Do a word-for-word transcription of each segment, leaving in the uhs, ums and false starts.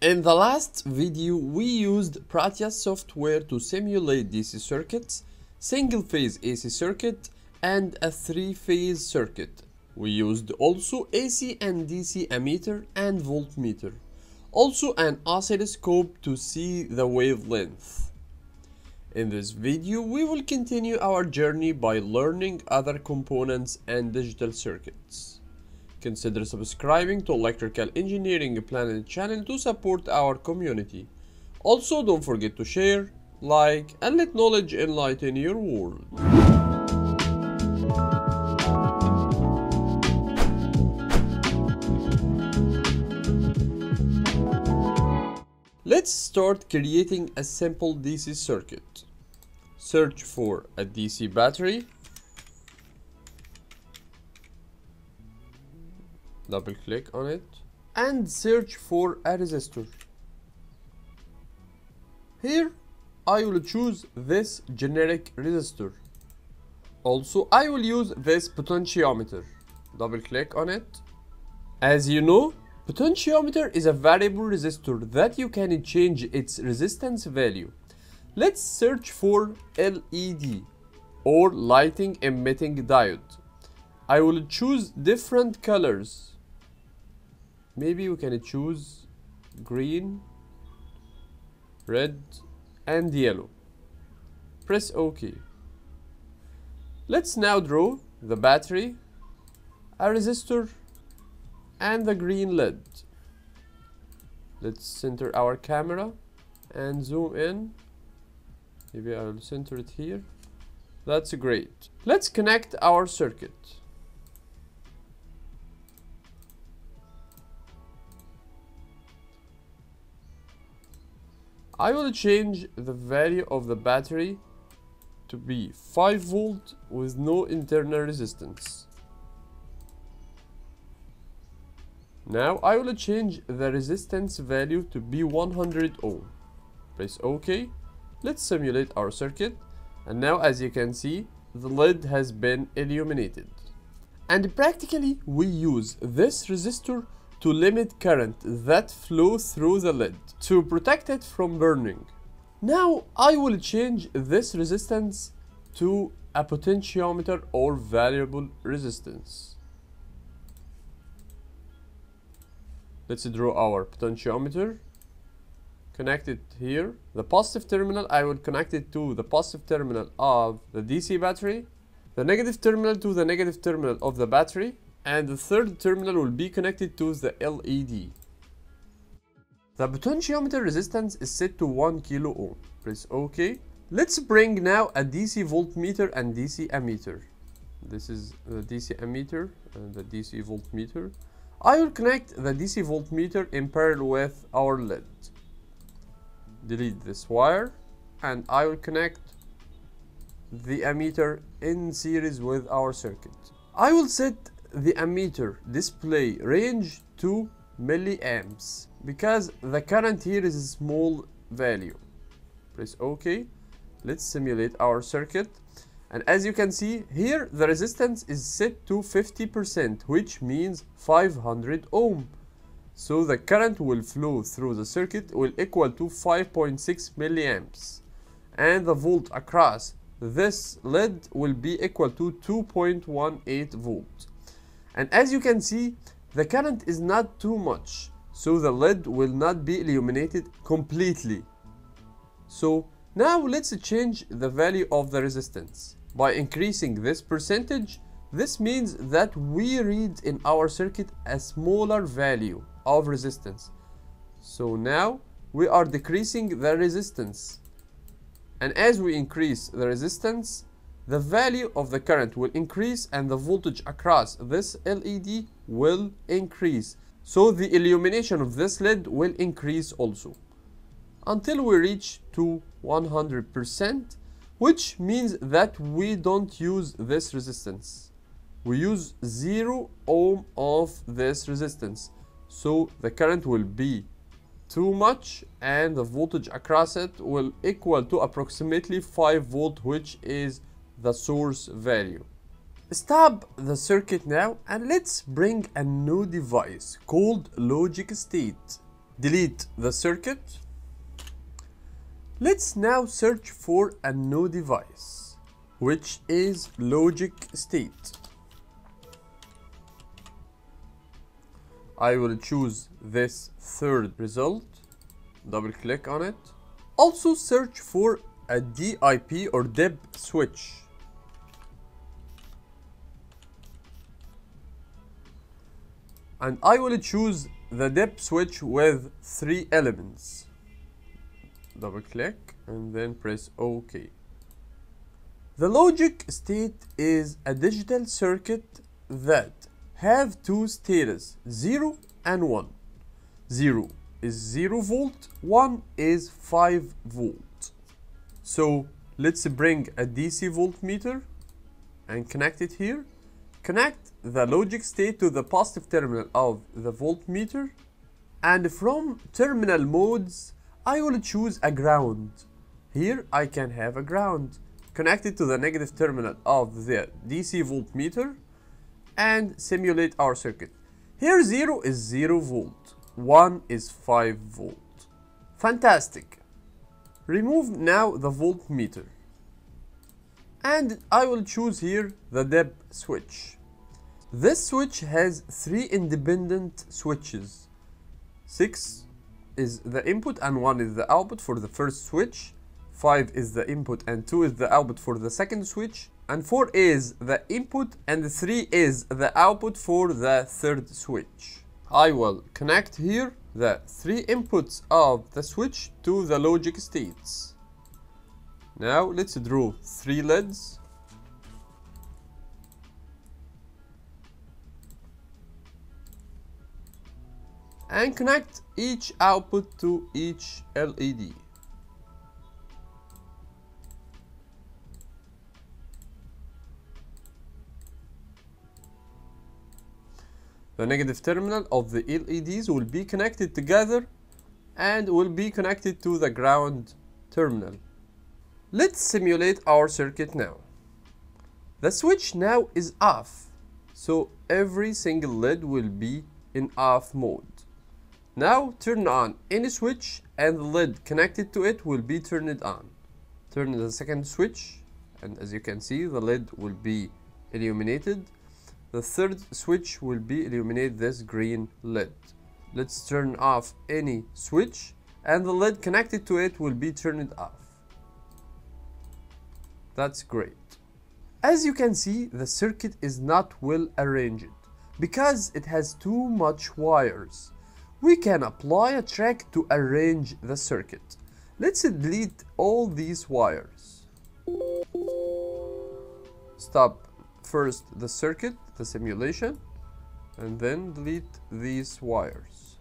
In the last video, we used Proteus software to simulate D C circuits, single-phase A C circuit, and a three-phase circuit. We used also A C and D C ammeter and voltmeter, also an oscilloscope to see the wavelength. In this video, we will continue our journey by learning other components and digital circuits. Consider subscribing to Electrical Engineering Planet channel to support our community. Also, don't forget to share, like, and let knowledge enlighten your world. Let's start creating a simple D C circuit. Search for a D C battery. Double click on it and search for a resistor. Here I will choose this generic resistor. Also I will use this potentiometer. Double click on it. As you know, potentiometer is a variable resistor that you can change its resistance value. Let's search for L E D or lighting emitting diode. I will choose different colors. Maybe we can choose green, red, and yellow. Press OK. Let's now draw the battery, a resistor, and the green L E D. Let's center our camera and zoom in. Maybe I will center it here. That's great. Let's connect our circuit. I will change the value of the battery to be five volt with no internal resistance. Now I will change the resistance value to be one hundred ohm. Press OK. Let's simulate our circuit. And now, as you can see, the L E D has been illuminated. And practically we use this resistor to limit current that flows through the L E D to protect it from burning. Now I will change this resistance to a potentiometer or variable resistance. Let's draw our potentiometer. Connect it here. The positive terminal, I will connect it to the positive terminal of the D C battery, the negative terminal to the negative terminal of the battery, and the third terminal will be connected to the L E D. The potentiometer resistance is set to one kilo ohm. Press OK. Let's bring now a D C voltmeter and D C ammeter. This is the D C ammeter and the D C voltmeter. I will connect the D C voltmeter in parallel with our L E D. Delete this wire, and I will connect the ammeter in series with our circuit. I will set the ammeter display range to milliamps because the current here is a small value. Press OK. Let's simulate our circuit, and as you can see here, the resistance is set to fifty percent, which means five hundred ohm, so the current will flow through the circuit will equal to five point six milliamps, and the volt across this L E D will be equal to two point one eight volts. And as you can see, the current is not too much, so the L E D will not be illuminated completely. So now let's change the value of the resistance. By increasing this percentage, this means that we read in our circuit a smaller value of resistance. So now we are decreasing the resistance. And as we increase the resistance, the value of the current will increase and the voltage across this L E D will increase. So the illumination of this L E D will increase also until we reach to one hundred percent, which means that we don't use this resistance. We use zero ohm of this resistance. So the current will be too much and the voltage across it will equal to approximately five volt, which is the source value. Stop the circuit now, and let's bring a new device called logic state. delete the circuit. Let's now search for a new device, which is logic state. I will choose this third result, double click on it. Also search for a D I P or D I P switch. And I will choose the D I P switch with three elements. Double click and then press OK. The logic state is a digital circuit that have two states, zero and one. zero is zero volt, one is five volt. So let's bring a D C voltmeter and connect it here. Connect the logic state to the positive terminal of the voltmeter, and from terminal modes I will choose a ground. Here I can have a ground connected to the negative terminal of the D C voltmeter and simulate our circuit. Here zero is zero volt, one is five volt. Fantastic. Remove now the voltmeter, and I will choose here the D I P switch. This switch has three independent switches. Six is the input and one is the output for the first switch. Five is the input and two is the output for the second switch. And four is the input and three is the output for the third switch. I will connect here the three inputs of the switch to the logic states. Now let's draw three L E Ds. And connect each output to each L E D. The negative terminal of the L E Ds will be connected together and will be connected to the ground terminal. Let's simulate our circuit now. The switch now is off, so every single L E D will be in off mode. Now turn on any switch and the L E D connected to it will be turned on. Turn the second switch and as you can see the L E D will be illuminated. The third switch will be illuminate this green L E D. Let's turn off any switch and the L E D connected to it will be turned off. That's great. As you can see, the circuit is not well arranged because it has too much wires. We can apply a track to arrange the circuit. Let's delete all these wires. Stop first the circuit, the simulation, and then delete these wires.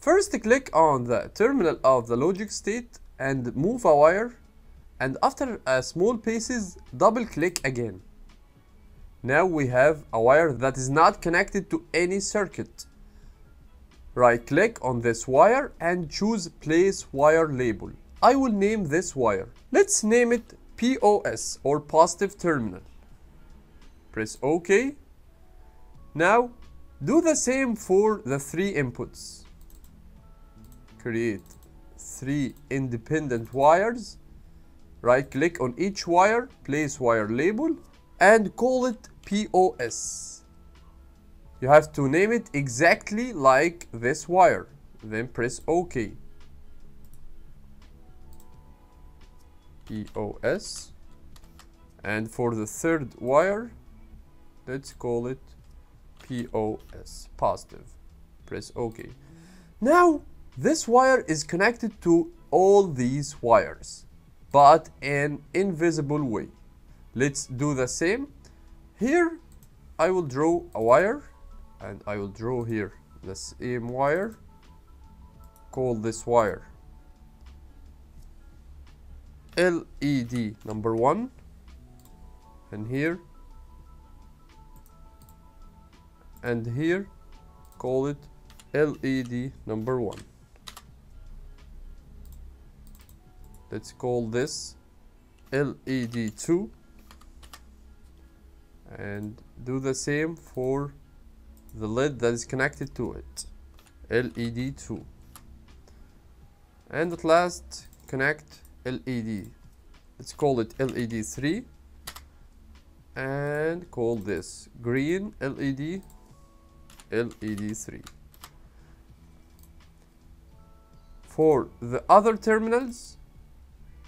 First click on the terminal of the logic state and move a wire, and after a small paces double click again. Now we have a wire that is not connected to any circuit. Right click on this wire and choose place wire label. I will name this wire. Let's name it P O S or positive terminal. Press OK. Now do the same for the three inputs. Create three independent wires. Right click on each wire, place wire label, and call it P O S. You have to name it exactly like this wire, then press OK. P O S. And for the third wire, let's call it P O S, positive. Press OK. Now this wire is connected to all these wires, but in invisible way. Let's do the same. Here I will draw a wire and I will draw here the same wire. Call this wire L E D number one, and here and here call it L E D number one. Let's call this L E D two and do the same for the L E D that is connected to it, L E D two. And at last, connect L E D. Let's call it L E D three and call this green L E D, L E D three. For the other terminals,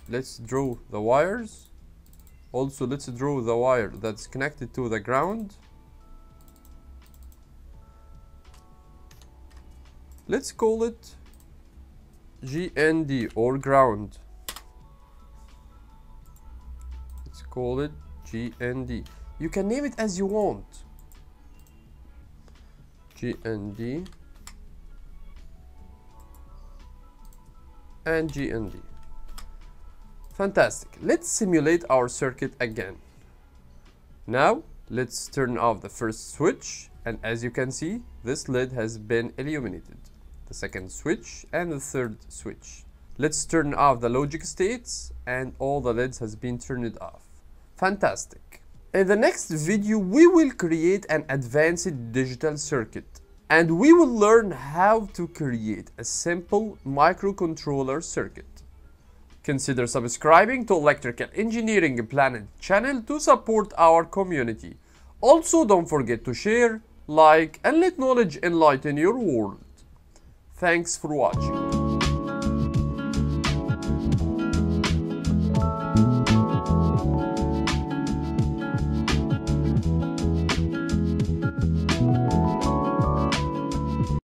let's draw the wires. Also, let's draw the wire that's connected to the ground. Let's call it G N D or ground. Let's call it G N D. You can name it as you want. G N D and G N D. Fantastic. Let's simulate our circuit again. Now, let's turn off the first switch, and as you can see, this L E D has been illuminated. The second switch and the third switch. Let's turn off the logic states, and all the L E Ds has been turned off. Fantastic. In the next video, we will create an advanced digital circuit, and we will learn how to create a simple microcontroller circuit. Consider subscribing to Electrical Engineering Planet channel to support our community. Also, don't forget to share, like, and let knowledge enlighten your world. Thanks for watching.